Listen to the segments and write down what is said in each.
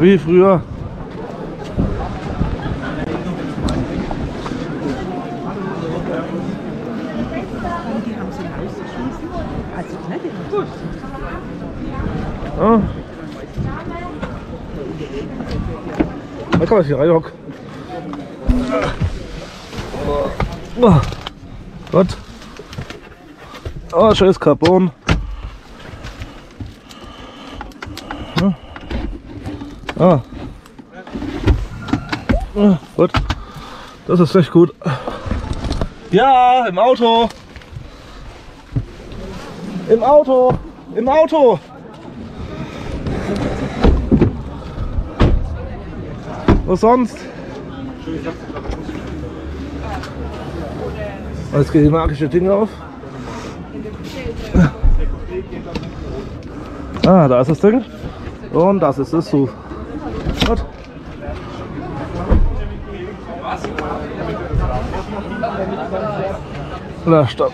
wie früher. Ja. Da kann man sich reinhocken. Oh Gott. Oh, schönes Carbon. Ja. Ah. Ja, gut. Das ist echt gut. Ja, im Auto. Im Auto. Im Auto. Was sonst? Jetzt geht die magische Ding auf. Ah, da ist das Ding. Und das ist es so. Gut. Na, stopp.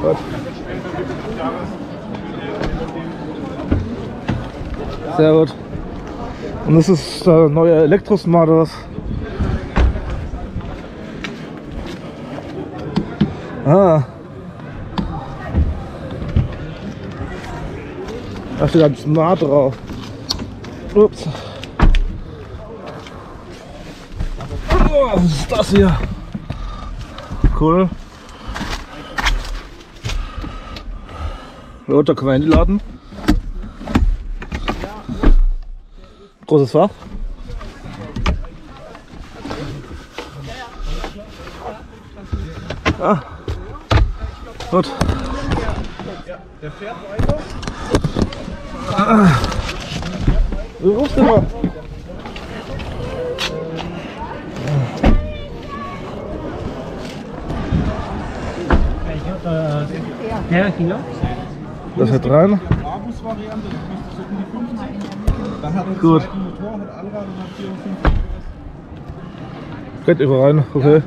Gut. Sehr gut. Und das ist der neue Elektro-Smart oder was? Ah. Da steht ein Smart drauf. Ups. Oh, was ist das hier? Cool. Ja, da können wir hinladen. Großes Fach. Ah. Gut. Der fährt weiter. Ah. Du rufst immer. Das hat rein. Gut. Geht über rein, okay.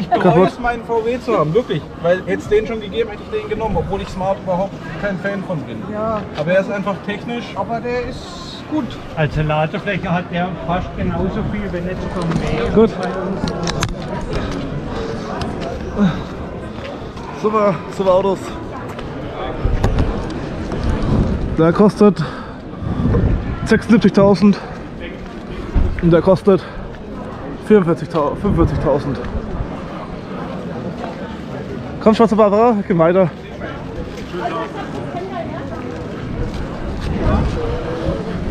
Ich bereue es, meinen VW zu haben, wirklich. Weil hätte es den schon gegeben, hätte ich den genommen, obwohl ich Smart überhaupt kein Fan von bin. Ja. Aber er ist einfach technisch, aber der ist gut. Als Ladefläche hat der fast genauso viel, wenn nicht sogar mehr. Gut. Super, super Autos. Der kostet 76.000 und der kostet 44.000, 45.000. Komm, schwarze Barbara, geh weiter.